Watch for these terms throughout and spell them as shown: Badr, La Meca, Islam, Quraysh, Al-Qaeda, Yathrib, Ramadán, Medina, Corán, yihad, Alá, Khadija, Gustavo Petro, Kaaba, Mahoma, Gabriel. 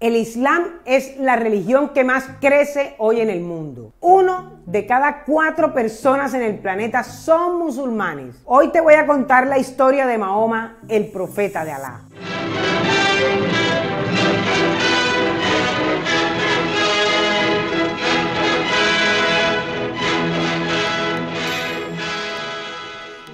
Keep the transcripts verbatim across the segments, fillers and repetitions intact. El Islam es la religión que más crece hoy en el mundo. Uno de cada cuatro personas en el planeta son musulmanes. Hoy te voy a contar la historia de Mahoma, el profeta de Alá.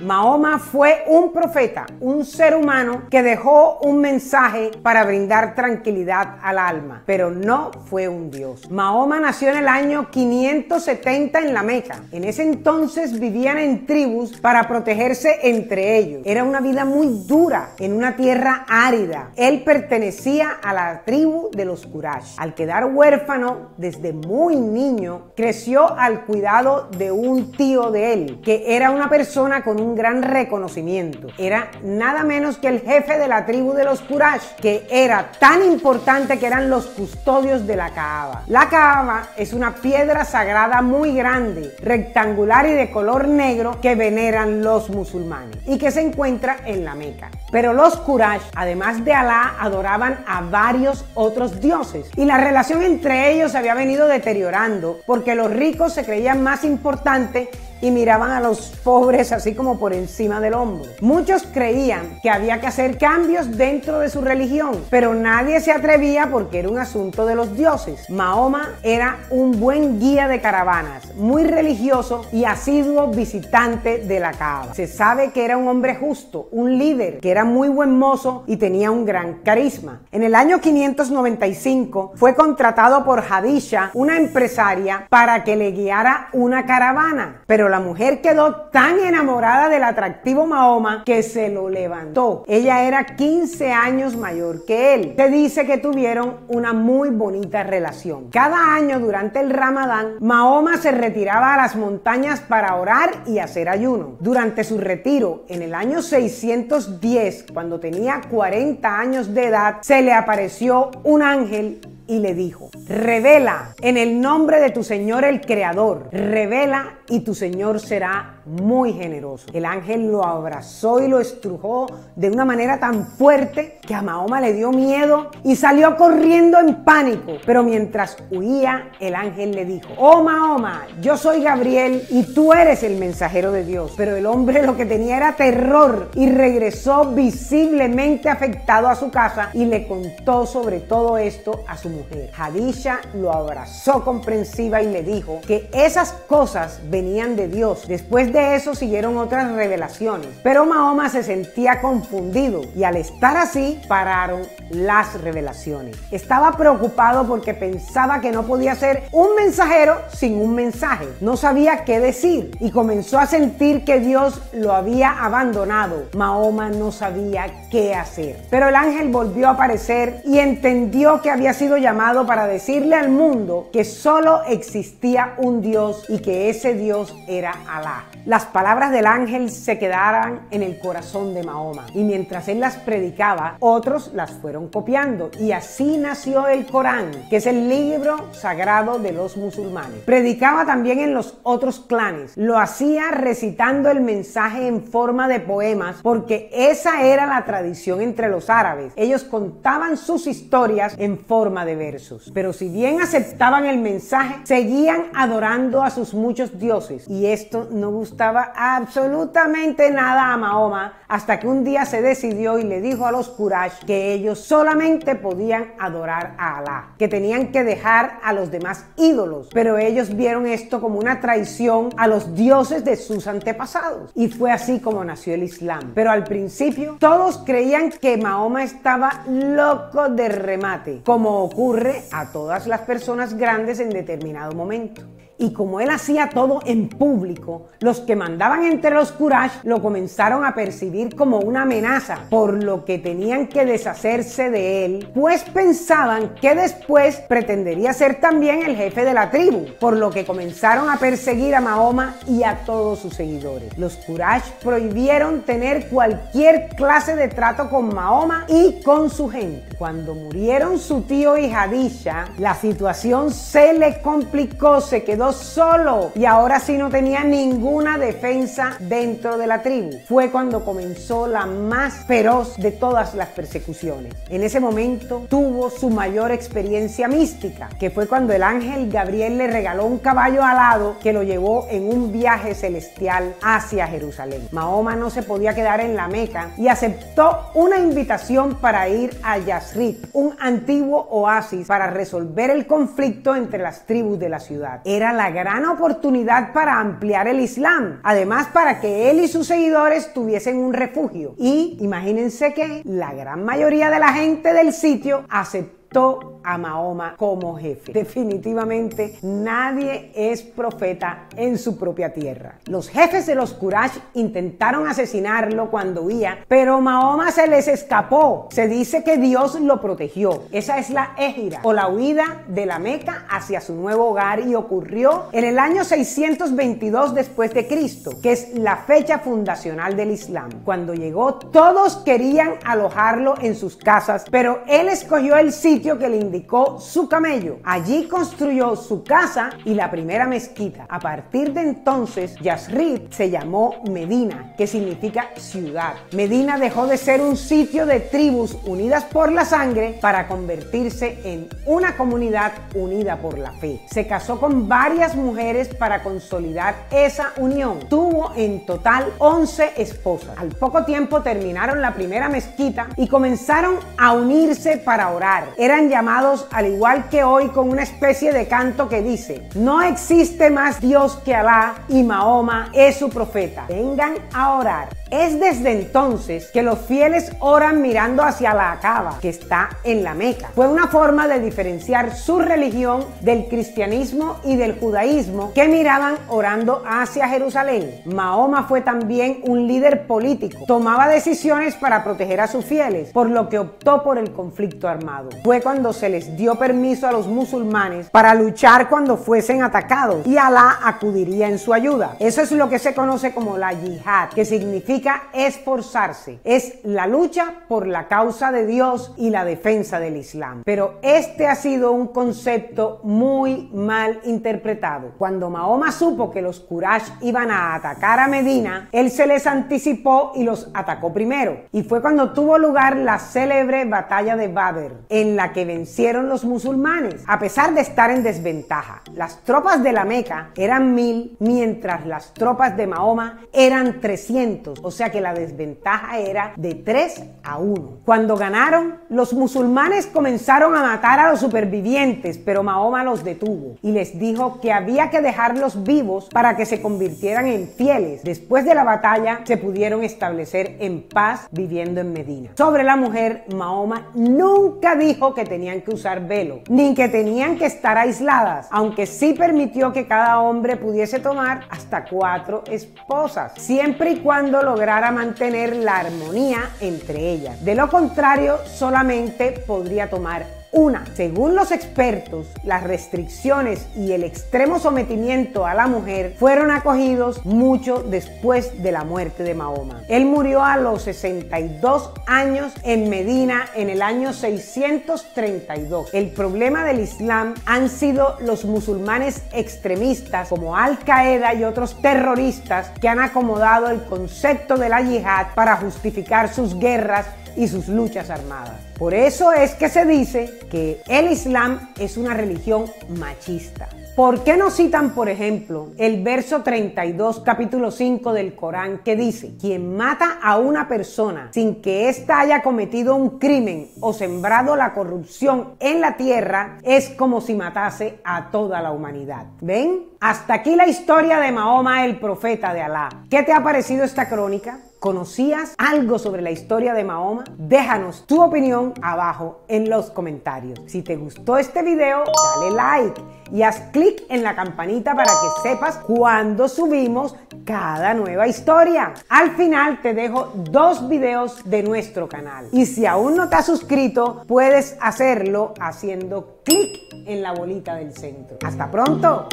Mahoma fue un profeta, un ser humano que dejó un mensaje para brindar tranquilidad al alma, pero no fue un dios. Mahoma nació en el año quinientos setenta en la Meca. En ese entonces vivían en tribus para protegerse entre ellos. Era una vida muy dura en una tierra árida. Él pertenecía a la tribu de los Quraysh. Al quedar huérfano desde muy niño, creció al cuidado de un tío de él, que era una persona con un gran reconocimiento. Era nada menos que el jefe de la tribu de los Quraysh, que era tan importante que eran los custodios de la Kaaba. La Kaaba es una piedra sagrada muy grande, rectangular y de color negro, que veneran los musulmanes y que se encuentra en la Meca. Pero los Quraysh, además de Alá, adoraban a varios otros dioses, y la relación entre ellos había venido deteriorando porque los ricos se creían más importantes y miraban a los pobres así como por encima del hombro. Muchos creían que había que hacer cambios dentro de su religión, pero nadie se atrevía porque era un asunto de los dioses. Mahoma era un buen guía de caravanas, muy religioso y asiduo visitante de la Kaaba. Se sabe que era un hombre justo, un líder, que era muy buen mozo y tenía un gran carisma. En el año quinientos noventa y cinco fue contratado por Khadija, una empresaria, para que le guiara una caravana, pero Pero la mujer quedó tan enamorada del atractivo Mahoma que se lo levantó. Ella era quince años mayor que él. Se dice que tuvieron una muy bonita relación. Cada año durante el Ramadán, Mahoma se retiraba a las montañas para orar y hacer ayuno. Durante su retiro, en el año seiscientos diez, cuando tenía cuarenta años de edad, se le apareció un ángel y le dijo: revela en el nombre de tu Señor el Creador, revela y tu Señor será muy generoso. El ángel lo abrazó y lo estrujó de una manera tan fuerte que a Mahoma le dio miedo y salió corriendo en pánico. Pero mientras huía, el ángel le dijo: oh Mahoma, yo soy Gabriel y tú eres el mensajero de Dios. Pero el hombre lo que tenía era terror y regresó visiblemente afectado a su casa y le contó sobre todo esto a su mujer. Khadija lo abrazó comprensiva y le dijo que esas cosas venían de Dios. Después de eso siguieron otras revelaciones, pero Mahoma se sentía confundido y al estar así pararon las revelaciones. Estaba preocupado porque pensaba que no podía ser un mensajero sin un mensaje. No sabía qué decir y comenzó a sentir que Dios lo había abandonado. Mahoma no sabía qué hacer. Pero el ángel volvió a aparecer y entendió que había sido llamado para decirle al mundo que solo existía un Dios y que ese Dios era Alá. Las palabras del ángel se quedaron en el corazón de Mahoma y mientras él las predicaba, otros las fueron copiando y así nació el Corán, que es el libro sagrado de los musulmanes. Predicaba también en los otros clanes. Lo hacía recitando el mensaje en forma de poemas porque esa era la tradición entre los árabes. Ellos contaban sus historias en forma de versos. Pero si bien aceptaban el mensaje, seguían adorando a sus muchos dioses y esto no gustaba absolutamente nada a Mahoma, hasta que un día se decidió y le dijo a los Quraysh que ellos solamente podían adorar a Alá, que tenían que dejar a los demás ídolos, pero ellos vieron esto como una traición a los dioses de sus antepasados y fue así como nació el Islam. Pero al principio todos creían que Mahoma estaba loco de remate, como ocurre a todas las personas grandes en determinado momento. Y como él hacía todo en público, los que mandaban entre los Quraysh lo comenzaron a percibir como una amenaza, por lo que tenían que deshacerse de él, pues pensaban que después pretendería ser también el jefe de la tribu, por lo que comenzaron a perseguir a Mahoma y a todos sus seguidores. Los Quraysh prohibieron tener cualquier clase de trato con Mahoma y con su gente. Cuando murieron su tío y Khadija, la situación se le complicó, se quedó quedó solo y ahora sí no tenía ninguna defensa dentro de la tribu. Fue cuando comenzó la más feroz de todas las persecuciones. En ese momento tuvo su mayor experiencia mística, que fue cuando el ángel Gabriel le regaló un caballo alado que lo llevó en un viaje celestial hacia Jerusalén. Mahoma no se podía quedar en la Meca y aceptó una invitación para ir a Yathrib, un antiguo oasis, para resolver el conflicto entre las tribus de la ciudad. Era la gran oportunidad para ampliar el Islam, además para que él y sus seguidores tuviesen un refugio. Y imagínense que la gran mayoría de la gente del sitio aceptó a Mahoma como jefe. Definitivamente nadie es profeta en su propia tierra. Los jefes de los Quraysh intentaron asesinarlo cuando huía, pero Mahoma se les escapó. Se dice que Dios lo protegió. Esa es la égira o la huida de la Meca hacia su nuevo hogar, y ocurrió en el año seiscientos veintidós después de Cristo, que es la fecha fundacional del Islam. Cuando llegó, todos querían alojarlo en sus casas, pero él escogió el sitio que le indicó su camello. Allí construyó su casa y la primera mezquita. A partir de entonces, Yathrib se llamó Medina, que significa ciudad. Medina dejó de ser un sitio de tribus unidas por la sangre para convertirse en una comunidad unida por la fe. Se casó con varias mujeres para consolidar esa unión. Tuvo en total once esposas. Al poco tiempo terminaron la primera mezquita y comenzaron a unirse para orar. Eran llamados, al igual que hoy, con una especie de canto que dice: no existe más Dios que Alá y Mahoma es su profeta, vengan a orar. Es desde entonces que los fieles oran mirando hacia la Kaaba, que está en la Meca. Fue una forma de diferenciar su religión del cristianismo y del judaísmo, que miraban orando hacia Jerusalén. Mahoma fue también un líder político. Tomaba decisiones para proteger a sus fieles, por lo que optó por el conflicto armado. Fue cuando se les dio permiso a los musulmanes para luchar cuando fuesen atacados, y Alá acudiría en su ayuda. Eso es lo que se conoce como la yihad, que significa esforzarse. Es la lucha por la causa de Dios y la defensa del Islam. Pero este ha sido un concepto muy mal interpretado. Cuando Mahoma supo que los Quraysh iban a atacar a Medina, él se les anticipó y los atacó primero. Y fue cuando tuvo lugar la célebre batalla de Badr, en la que vencieron los musulmanes, a pesar de estar en desventaja. Las tropas de la Meca eran mil, mientras las tropas de Mahoma eran trescientos. O sea que la desventaja era de tres a uno. Cuando ganaron, los musulmanes comenzaron a matar a los supervivientes, pero Mahoma los detuvo y les dijo que había que dejarlos vivos para que se convirtieran en fieles. Después de la batalla, se pudieron establecer en paz viviendo en Medina. Sobre la mujer, Mahoma nunca dijo que tenían que usar velo, ni que tenían que estar aisladas, aunque sí permitió que cada hombre pudiese tomar hasta cuatro esposas, siempre y cuando lo lograra mantener la armonía entre ellas. De lo contrario, solamente podría tomar una. Según los expertos, las restricciones y el extremo sometimiento a la mujer fueron acogidos mucho después de la muerte de Mahoma. Él murió a los sesenta y dos años en Medina en el año seiscientos treinta y dos. El problema del Islam han sido los musulmanes extremistas como Al-Qaeda y otros terroristas que han acomodado el concepto de la yihad para justificar sus guerras y sus luchas armadas. Por eso es que se dice que el Islam es una religión machista. ¿Por qué no citan, por ejemplo, el verso treinta y dos, capítulo cinco del Corán, que dice: quien mata a una persona sin que ésta haya cometido un crimen o sembrado la corrupción en la tierra, es como si matase a toda la humanidad? ¿Ven? Hasta aquí la historia de Mahoma, el profeta de Alá. ¿Qué te ha parecido esta crónica? ¿Conocías algo sobre la historia de Mahoma? Déjanos tu opinión abajo en los comentarios. Si te gustó este video, dale like y haz clic en la campanita para que sepas cuando subimos cada nueva historia. Al final te dejo dos videos de nuestro canal. Y si aún no te has suscrito, puedes hacerlo haciendo clic en la bolita del centro. ¡Hasta pronto!